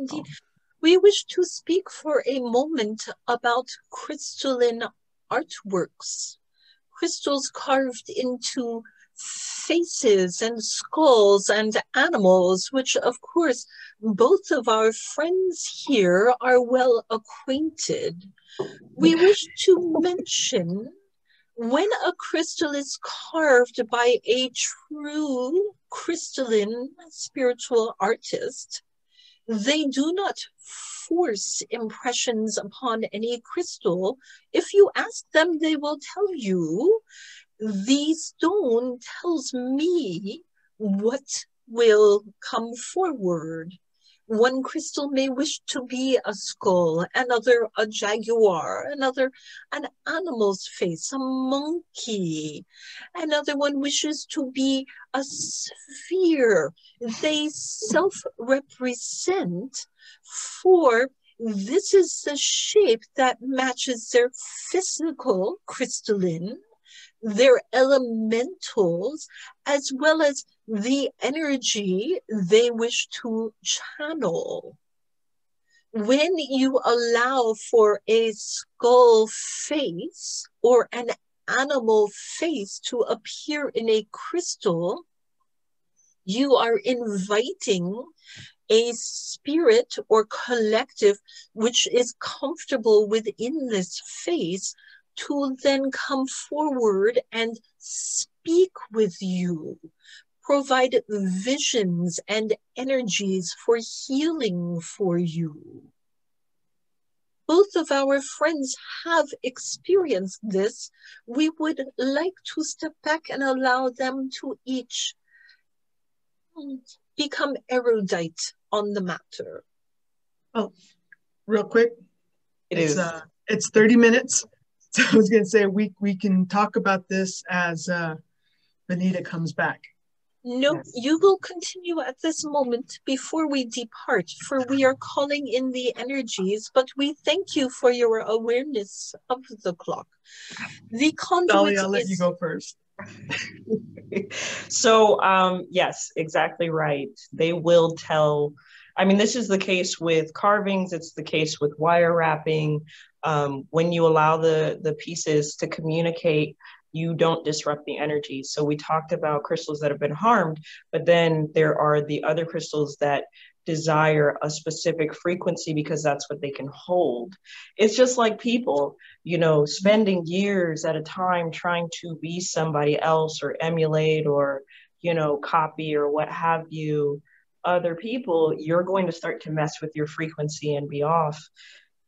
indeed. We wish to speak for a moment about crystalline artworks, crystals carved into faces and skulls and animals, which of course both of our friends here are well acquainted. We wish to mention when a crystal is carved by a true crystalline spiritual artist, they do not force impressions upon any crystal. If you ask them, they will tell you, the stone tells me what will come forward. One crystal may wish to be a skull, another a jaguar, another an animal's face, a monkey. Another one wishes to be a sphere. They self-represent, for this is the shape that matches their physical crystalline, their elementals, as well as the energy they wish to channel. When you allow for a skull face or an animal face to appear in a crystal, you are inviting a spirit or collective which is comfortable within this face to then come forward and speak with you, provide visions and energies for healing for you. Both of our friends have experienced this. We would like to step back and allow them to each become erudite on the matter. Oh, real quick. It's 30 minutes. So I was going to say we can talk about this as Benita comes back. No, yes. You will continue at this moment before we depart, for we are calling in the energies, but we thank you for your awareness of the clock. The conduit, Dolly, I'll let you go first. So, yes, exactly right. They will tell. I mean, this is the case with carvings. It's the case with wire wrapping. When you allow the pieces to communicate, you don't disrupt the energy. So we talked about crystals that have been harmed, but then there are the other crystals that desire a specific frequency because that's what they can hold. It's just like people, you know, spending years at a time trying to be somebody else or emulate or, you know, copy or what have you, other people. You're going to start to mess with your frequency and be off.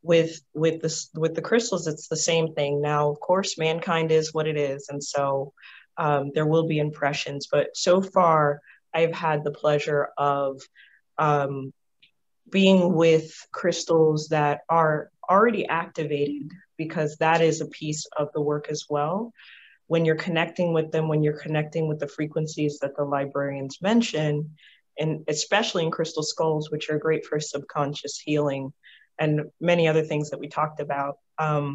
With the crystals, it's the same thing. Now, of course, mankind is what it is, and so there will be impressions. But so far, I've had the pleasure of being with crystals that are already activated, because that is a piece of the work as well. When you're connecting with them, when you're connecting with the frequencies that the librarians mention, and especially in crystal skulls, which are great for subconscious healing, and many other things that we talked about, that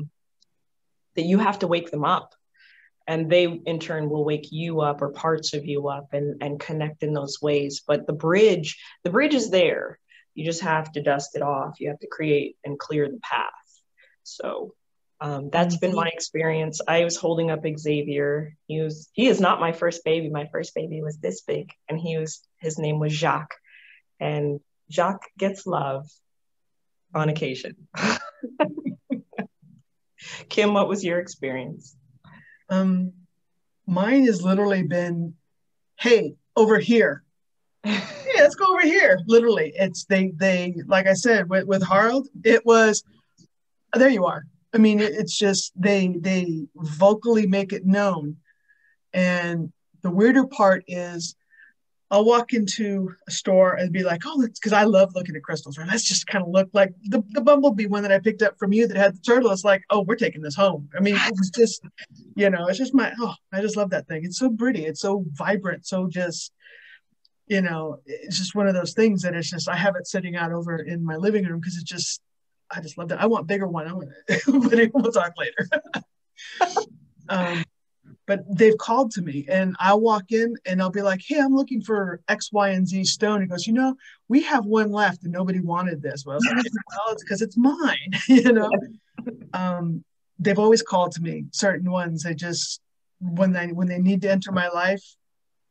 you have to wake them up, and they in turn will wake you up or parts of you up and connect in those ways. But the bridge is there. You just have to dust it off. You have to create and clear the path. So that's been my experience. I was holding up Xavier. He is not my first baby. My first baby was this big, and his name was Jacques, and Jacques gets love on occasion. Kim, what was your experience? Mine has literally been, hey, over here. Yeah, let's go over here. Literally, it's they like I said with Harold, it was, there you are. I mean, it's just they vocally make it known. And the weirder part is, I'll walk into a store and be like, oh, because I love looking at crystals, right? Let's just kind of look, like the bumblebee one that I picked up from you that had the turtle. It's like, oh, we're taking this home. I mean, it was just, you know, it's just I just love that thing. It's so pretty. It's so vibrant. So just, you know, it's just one of those things that it's just, I have it sitting out over in my living room because it's just, I just love it. I want bigger one. I want it. But we'll talk later. but they've called to me, and I walk in and I'll be like, hey, I'm looking for X, Y, and Z stone. He goes, you know, we have one left and nobody wanted this. Well, I was like, well, it's because it's mine, you know. They've always called to me, certain ones. They just, when they need to enter my life,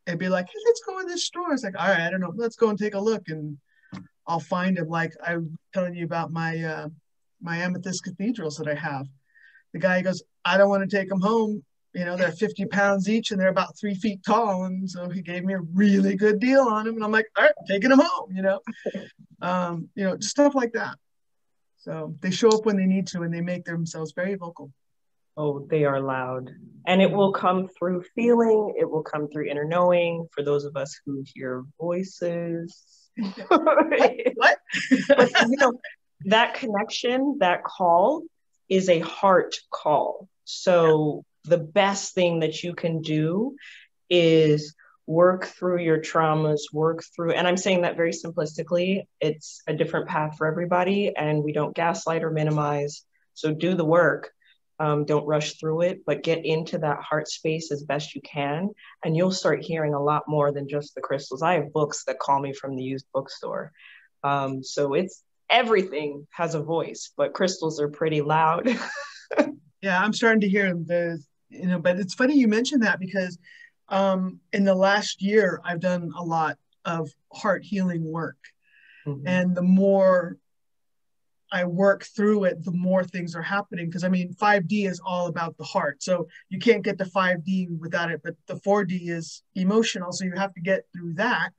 they'd be like, hey, let's go in this store. It's like, all right, I don't know. Let's go and take a look. And I'll find them. Like I was telling you about my, my amethyst cathedrals that I have. The guy goes, I don't want to take them home. You know, they're 50 pounds each and they're about 3 feet tall. And so he gave me a really good deal on them. And I'm like, all right, I'm taking them home, you know. You know, stuff like that. So they show up when they need to, and they make themselves very vocal. Oh, they are loud. And it will come through feeling. It will come through inner knowing for those of us who hear voices. What? But, you know, that connection, that call is a heart call. So the best thing that you can do is work through your traumas, work through, and I'm saying that very simplistically, it's a different path for everybody, and we don't gaslight or minimize. So do the work. Don't rush through it, but get into that heart space as best you can, and you'll start hearing a lot more than just the crystals. I have books that call me from the used bookstore. So it's, everything has a voice, but crystals are pretty loud. Yeah, I'm starting to hear the, you know, but it's funny you mentioned that, because in the last year, I've done a lot of heart healing work. Mm-hmm. And the more I work through it, the more things are happening. Because I mean, 5D is all about the heart. So you can't get to 5D without it, but the 4D is emotional. So you have to get through that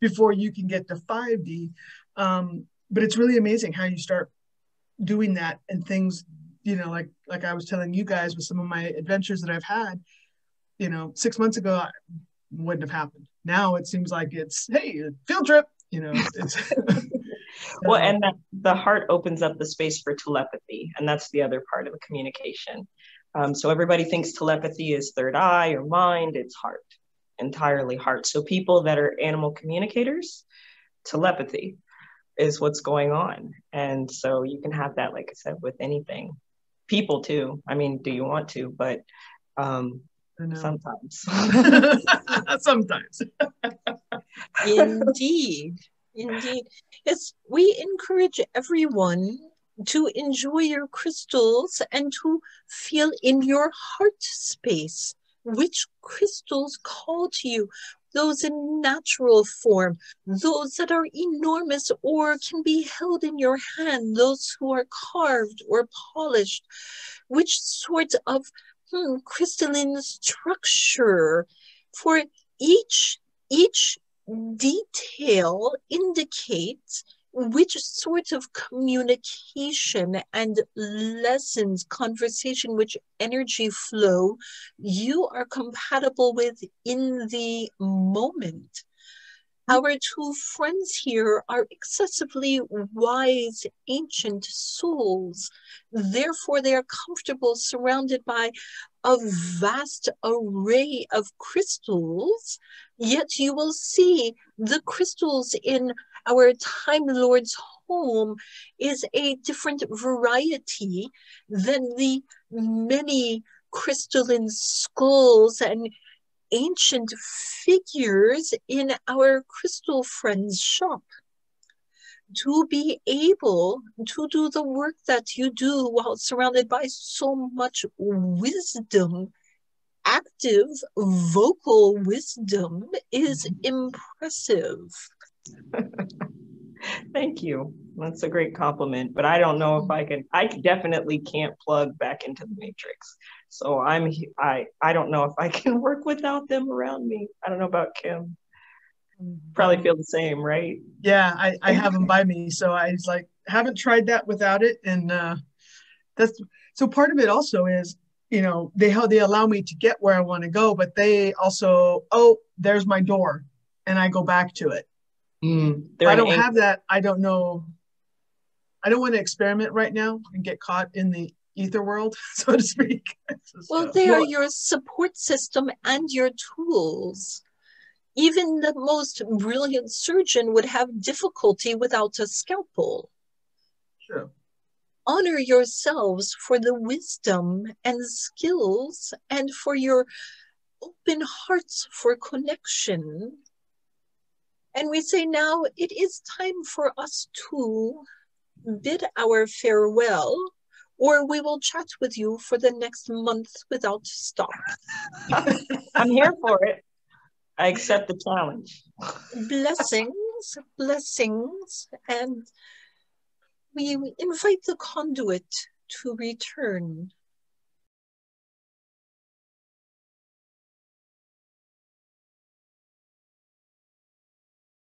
before you can get to 5D. But it's really amazing how you start doing that, and things, you know, like I was telling you guys with some of my adventures that I've had, you know, 6 months ago, it wouldn't have happened. Now it seems like it's, hey, field trip, you know. It's, well, and that, the heart opens up the space for telepathy. And that's the other part of a communication. So everybody thinks telepathy is third eye or mind. It's heart, entirely heart. So people that are animal communicators, telepathy is what's going on. And so you can have that, like I said, with anything. People too. I mean, do you want to, but sometimes. Sometimes. Indeed. Indeed. Yes, we encourage everyone to enjoy your crystals and to feel in your heart space which crystals call to you. Those in natural form, those that are enormous or can be held in your hand, those who are carved or polished, which sorts of crystalline structure. For each detail indicates which sort of communication and lessons, conversation, which energy flow you are compatible with in the moment. Our two friends here are excessively wise, ancient souls. Therefore, they are comfortable surrounded by a vast array of crystals. Yet you will see the crystals in our Time Lord's home is a different variety than the many crystalline skulls and ancient figures in our crystal friend's shop. To be able to do the work that you do while surrounded by so much wisdom, active vocal wisdom, is impressive. Thank you. That's a great compliment, but I don't know if I definitely can't plug back into the matrix. So I don't know if I can work without them around me. I don't know about Kim. Probably feel the same, right? Yeah, I have them by me. So I was like, haven't tried that without it. And that's, so part of it also is, you know, they allow me to get where I want to go, but they also, oh, there's my door, and I go back to it. If I don't have that, I don't know. I don't want to experiment right now and get caught in the ether world, so to speak. Well, they are your support system and your tools. Even the most brilliant surgeon would have difficulty without a scalpel. Sure. honor yourselves for the wisdom and skills and for your open hearts for connection. And we say now it is time for us to bid our farewell, or we will chat with you for the next month without stop. I'm here for it. I accept the challenge. Blessings, blessings. And we invite the conduit to return.